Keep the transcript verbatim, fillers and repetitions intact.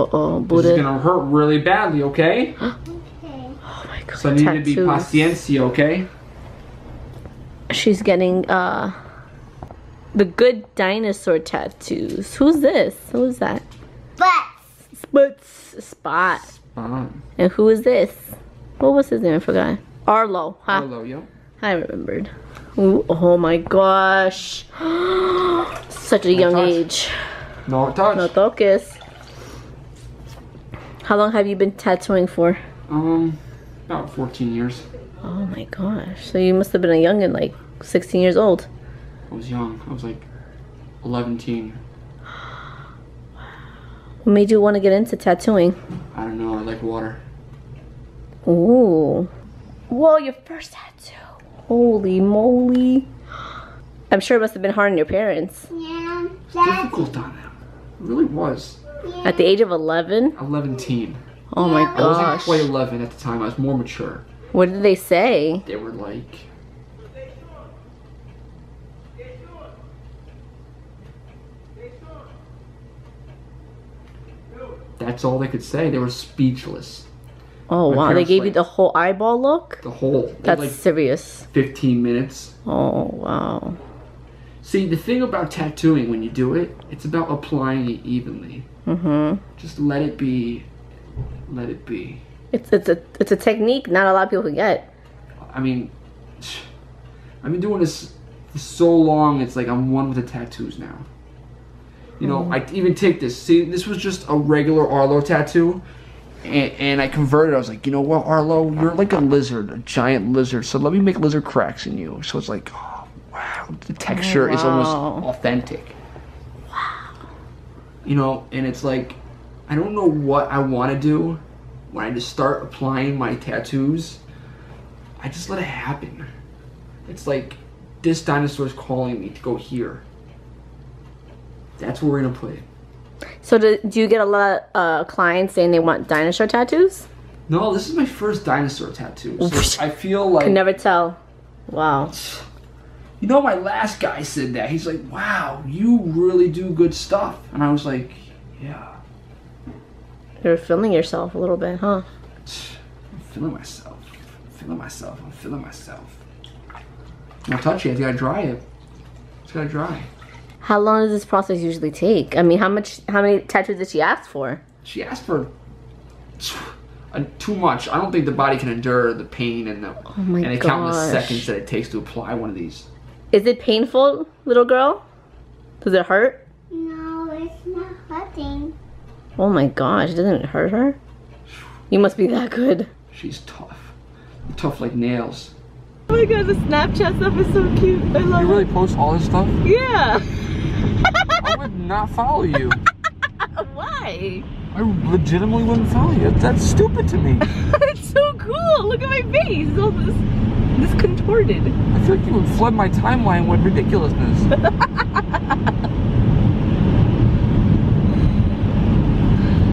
Uh-oh, Buddha. This is gonna hurt really badly, okay? Okay. Oh my god, so I need tattoos. To be paciencia, okay? She's getting, uh... The Good Dinosaur tattoos. Who's this? Who's that? Spots. Spots. Spot. Spot. And who is this? What was his name? I forgot. Arlo. Huh? Arlo, yo. I remembered. Ooh, oh my gosh. Such a no young touch. age. No touch. No toques. How long have you been tattooing for? Um, about fourteen years. Oh my gosh. So you must have been a youngin', like sixteen years old. I was young. I was like eleven. What made you want to get into tattooing? I don't know. I like water. Ooh. Whoa, your first tattoo. Holy moly. I'm sure it must have been hard on your parents. Yeah. That's difficult on them. It really was. Yeah. At the age of eleven? eleven. Oh yeah. My gosh. I wasn't quite eleven at the time. I was more mature. What did they say? They were like... That's all they could say. They were speechless. Oh, my wow. They gave like, you the whole eyeball look? The whole. That's like serious. fifteen minutes. Oh, wow. See, the thing about tattooing when you do it, it's about applying it evenly. Mm-hmm. Just let it be. Let it be. It's, it's, a, it's a technique not a lot of people can get. I mean, I've been doing this for so long, it's like I'm one with the tattoos now. You know, I even take this. See, this was just a regular Arlo tattoo, and, and I converted. I was like, you know what, Arlo, you're like a lizard, a giant lizard. So let me make lizard cracks in you. So it's like, oh, wow, the texture oh, wow. is almost authentic. Wow. You know, and it's like, I don't know what I want to do when I just start applying my tattoos. I just let it happen. It's like this dinosaur is calling me to go here. That's where we're gonna put it. So do, do you get a lot of uh, clients saying they want dinosaur tattoos? No, this is my first dinosaur tattoo. So I feel like... Can never tell. Wow. You know, my last guy said that. He's like, wow, you really do good stuff. And I was like, yeah. You're feeling yourself a little bit, huh? I'm feeling myself. I'm feeling myself. I'm feeling myself. When I touch it, it's gotta dry it. It's gotta dry. How long does this process usually take? I mean, how much, how many tattoos did she ask for? She asked for too much. I don't think the body can endure the pain and the, oh my and the countless seconds that it takes to apply one of these. Is it painful, little girl? Does it hurt? No, it's not hurting. Oh my gosh, doesn't it hurt her? You must be that good. She's tough. You're tough like nails. Oh my god, the Snapchat stuff is so cute. I love it. You really post all this stuff? Yeah. I would not follow you. Why? I legitimately wouldn't follow you. That's stupid to me. It's so cool. Look at my face. All this, this contorted. I feel like you would flood my timeline with ridiculousness.